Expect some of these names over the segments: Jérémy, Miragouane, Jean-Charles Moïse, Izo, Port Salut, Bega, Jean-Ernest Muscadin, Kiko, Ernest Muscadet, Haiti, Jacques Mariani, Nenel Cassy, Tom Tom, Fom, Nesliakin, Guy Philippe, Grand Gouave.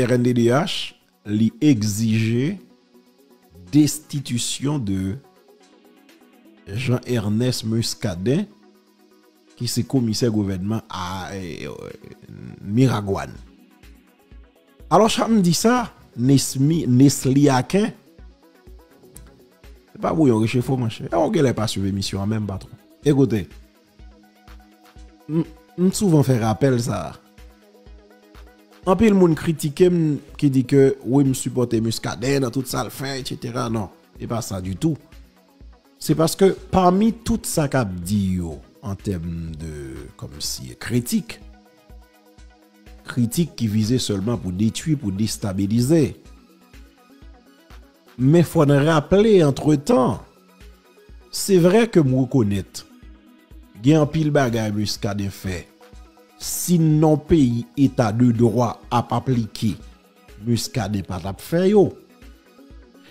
RNDDH li exige destitution de Jean-Ernest Muscadin, qui est commissaire gouvernement à Miragouane. Alors, je me dis ça, Nesliakin, c'est pas vous, vous êtes faux, mon cher. On ne pas suivre l'émission, même patron. Écoutez, je souvent faire appel ça. En pile, moun critique qui dit que oui, me supporter Muscadet dans tout ça le fait, etc. Non, c'est pas ça du tout. C'est parce que parmi tout ça qu'a dit en termes de comme si critique qui visait seulement pour détruire, pour déstabiliser. Mais faut rappeler entre-temps, c'est vrai que me reconnaître il y a un pile bagage Muscadet fait. Si non pays état de droit à appliquer Muscadet pas t'a faire yo.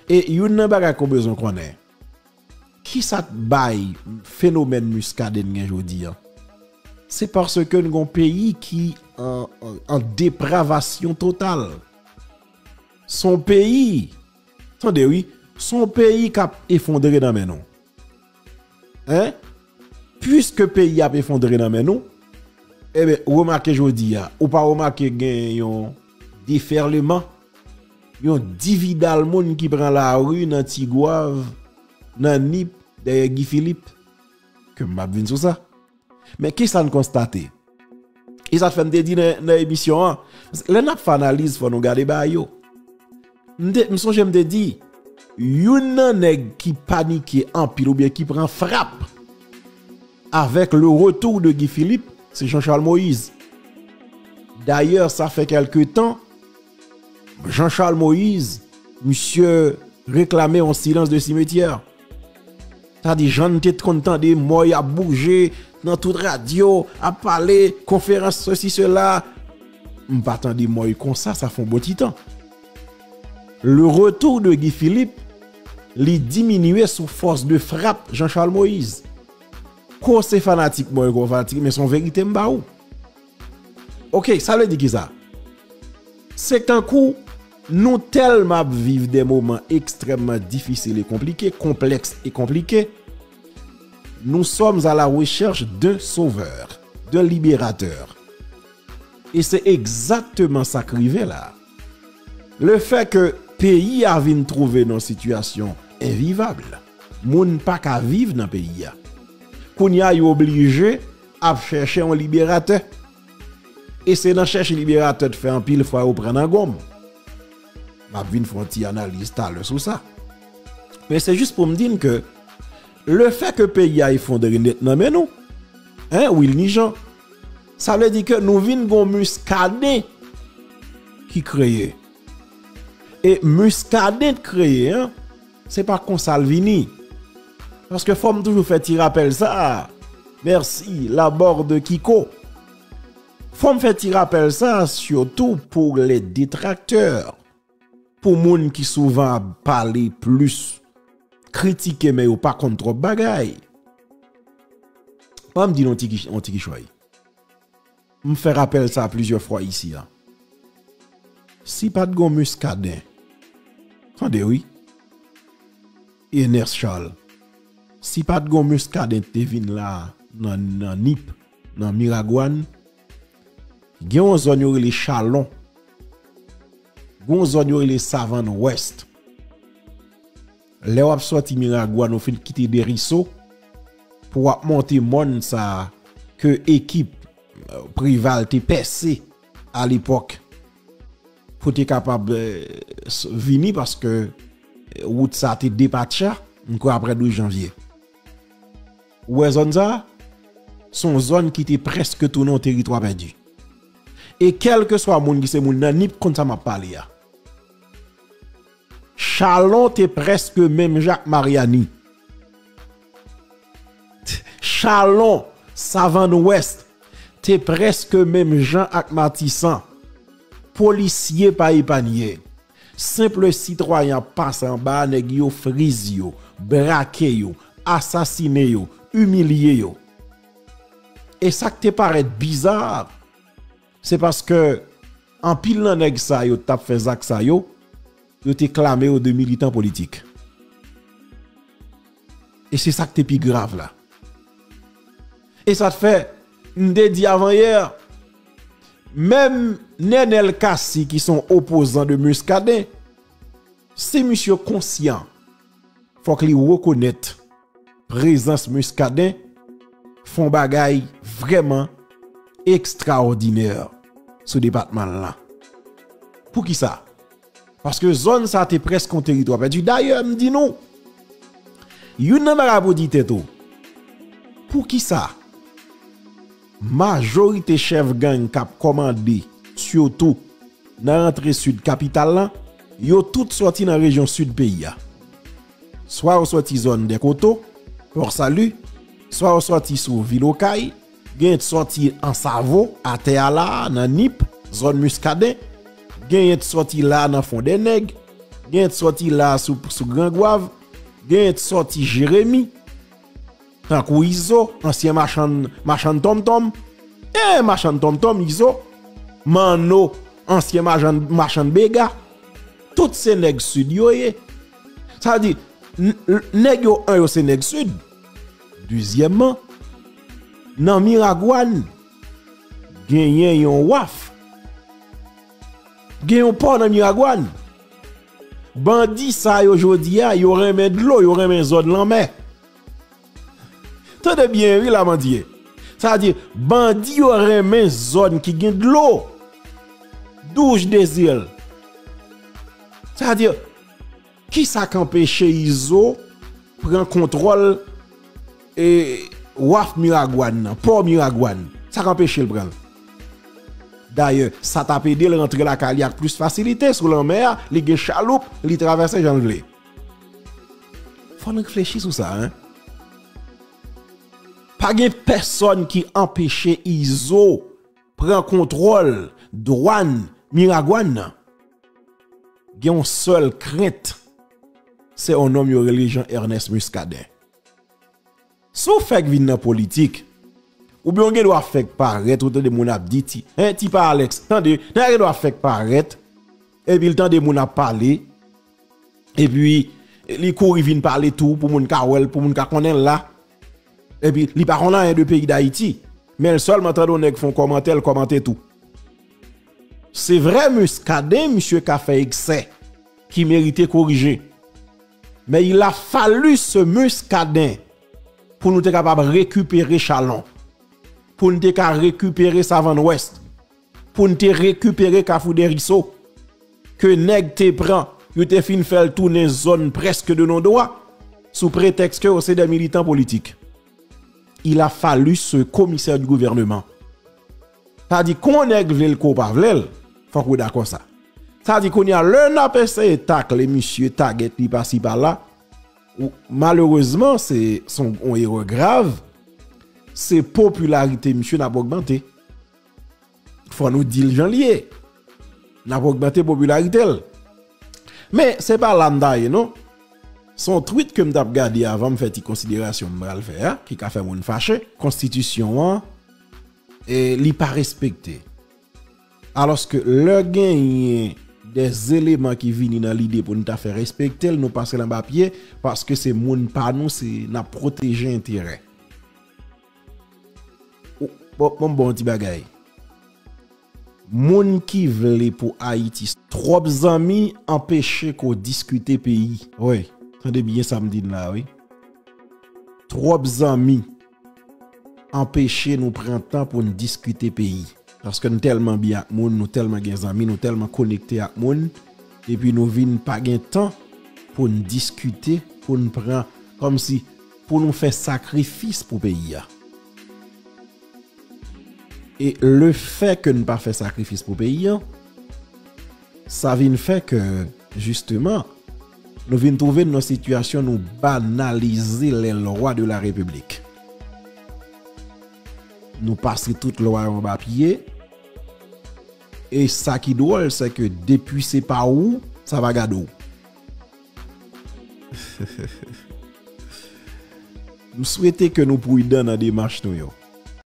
Et yon nan bagay qu'on besoin connait. Qui ça bail phénomène Muscadet aujourd'hui? C'est parce que nous avons un pays qui en dépravation totale. Son pays, attendez oui, son pays qui a effondré dans mes noms. Hein? Puisque pays a effondré dans mes noms, eh bien, remarquez aujourd'hui, ou pas remarquez un déferlement, un dividal monde qui prend la rue dans Tigouave, dans Nip, derrière Guy Philippe, que m'a vu sur ça. Mais qui ça ne constate? Et ça fait me dire dans l'émission, les n'a pas analyse faut nous garder ba yo. Je me dis, yon nèg qui panique en pile ou bien qui prend frappe avec le retour de Guy Philippe. C'est Jean-Charles Moïse. D'ailleurs, ça fait quelque temps, Jean-Charles Moïse, monsieur, réclamait en silence de cimetière. C'est-à-dire, j'en étais content de moi, il a bougé dans toute radio, à parler, conférence, ceci, cela. M'partant de moi, comme ça, ça fait un bon petit temps. Le retour de Guy Philippe, il diminuait sous force de frappe Jean-Charles Moïse. Quand c'est fanatique, mais son vérité m'a ou. Ok, ça veut dire qui ça? C'est qu'un coup, nous tellement vivons des moments extrêmement difficiles et compliqués, complexes et compliqués. Nous sommes à la recherche d'un sauveur, d'un libérateur. Et c'est exactement ça qui arrive là. Le fait que pays a vint trouver dans une situation invivable, moun pas qu'à vivre dans le pays. Kounia est obligé à chercher un libérateur. Et c'est dans chercher un libérateur de faire un pile fois ou prendre un gomme. Je vais faire une petite analyse sur ça. Mais c'est juste pour me dire que le fait que le pays a effondré nettement, mais non, hein, ou il n'y gens, ça veut dire que nous venons de Muscadet qui crée. Et Muscadet créé, hein, ce n'est pas qu'on Salvini. Parce que Fom toujours fait tirer rappel ça. Merci, la bord de Kiko. Fom fait tirer rappel ça, surtout pour les détracteurs. Pour moun qui souvent parler plus, critiquer mais ou pas contre bagay. On me dit non tiki choy. On me fait rappel ça plusieurs fois ici. Hein. Si pas de gon Muscadin. Attendez oui. Ernest Charles. Si pas de Muscadet te vin là dans Nip, dans Miragouane, gon zone yo les Chalon, gon zone yo les Savane Ouest. Les wap sorti Miragouane ou fin quitter des Risso pour monter mon ça que équipe privale te percé à l'époque pour être capable venir parce que route ça te dépatcha après 12 janvier. Ou est zone ça? Son zone qui était presque tourné au territoire perdu. Et quel que soit moun qui se moun nan nip kon ça m'a parlé ya. Chalon te presque même Jacques Mariani. Chalon, Savane Ouest, te presque même Jean ak Matissan. Policier pa épanier. Simple citoyen passe en bas, nèg yo frise yo, braqué yo, assassiné yo, humilié yo. Et ça qui te paraît bizarre, c'est parce que en pile nan nèg sa yo t'a fait zak sa yo, yo te clamé aux deux militants politiques. Et c'est ça qui est plus grave là. Et ça te fait, m'dé dit avant hier, même Nenel Cassy qui sont opposants de Muscadet, c'est monsieur conscient. Faut qu'il reconnaisse présence Muscadet font bagaille vraiment extraordinaire ce département là. Pour qui ça? Parce que zone ça t'est presque un territoire perdu. D'ailleurs, me dit non. Yon nan marabou dit tout. Pour qui ça? Majorité chef gang cap commandé surtout dans l'entrée sud capitale là, yo tout sorti dans région sud pays là. Soit ou sorti zone des coteaux, Port Salut, soit ou sorti sous Vilokay, gen sorti en Savo, à Teala, dans Nip, zone Muscadet, gen sorti là dans Fond des Nègres, gen sorti là sous Grand Gouave, gen sorti Jérémy, tant kou Izo, ancien marchand Tom Tom, et marchand Tom Tom Izo, Mano, ancien marchand Bega, toutes ces nègres sud yoye. Ça veut dire nèg yo un yo c'est nèg sud. Deuxièmement, dans Miragouane, genyen yon waf. Genyen port dans Miragouane. Bandi sa yo jodi a, yo remen de l'eau, yo remen zone l'anmer. Tendez bien oui la mandie. Ça veut dire bandi yo remen zone qui gen de l'eau. Douche des îles. Ça veut dire qui ça qu'empêche Izo prend contrôle et waf Miragouane, port Miragouane. Ça qu'empêche le prendre. D'ailleurs, ça t'a pédé le rentrer la Caliac plus facilité sur la mer, les gen chaloupe, les traverser janvier. Faut réfléchir sur ça hein. Pas gen personne qui empêche Izo prend contrôle douane Miragouane. Yon seul crainte, c'est un homme yon religion Ernest Muscadet. Sou fèk vin nan politique, ou bien yon doit fèk paraître, ou de moun ap di ti, hein, ti pa Alex, tande, yon doit fèk paraître, et puis le temps de moun ap parler, et puis li kouri vin parler tout pour moun ka wèl, pour moun ka konnen la, et puis li pa konnen rien de pays d'Haïti, mais le seul m'entend nèg font commentaire, commenter tout. C'est vrai, Muscadet, monsieur qui a fait excès, qui méritait corriger. Mais il a fallu ce Muscadin pour nous être capable de récupérer Chalon, pour nous être capable de récupérer Savant-Ouest, pour nous récupérer Kafou des Risseaux, que nèg te prend, il te fin faire tourner zone presque de nos doigts, sous prétexte que c'est des militants politiques. Il a fallu ce commissaire du gouvernement. Ça dit qu'on nèg vle ko pa vle, faut qu'on d'accord ça. Ça dit qu'on y a le n'apessé tac les monsieur target li pa si pa là. Malheureusement, c'est son erreur grave. C'est popularité monsieur n'a pas augmenté. Faut nous dire Jean lié. N'a pas augmenté popularité. Mais c'est pas l'amdaye non. Son tweet que m't'a regardé avant me fait une considération m'ral faire qui ka fait moun fâché, constitution hein? Et li pas respecté. Alors que le gain des éléments qui viennent dans l'idée pour nous faire respecter, nous passer dans le papier parce que c'est moun pas nous, c'est n'a protéger intérêt. Bon bon petit bagay. Moun qui veulent pour Haïti, trop amis empêcher qu'on discute pays. Oui, attendez bien samedi là, oui. Trop amis empêcher nous prendre temps pour nous discuter pays parce que nous tellement bien avec moun, nous tellement gains amis, nous tellement connectés avec moun et puis nous vinn pas gain temps pour nous discuter, pour nous prendre comme si pour nous faire sacrifice pour pays. Et le fait que nous pas faire sacrifice pour pays, ça vient fait que justement nous vinn trouver nos situations nous banaliser les lois de la République. Nous passons toute loi en papier. Et ça qui drôle, c'est que depuis c'est pas où, ça va gado. Nous souhaitons que nous puissions dans la démarche.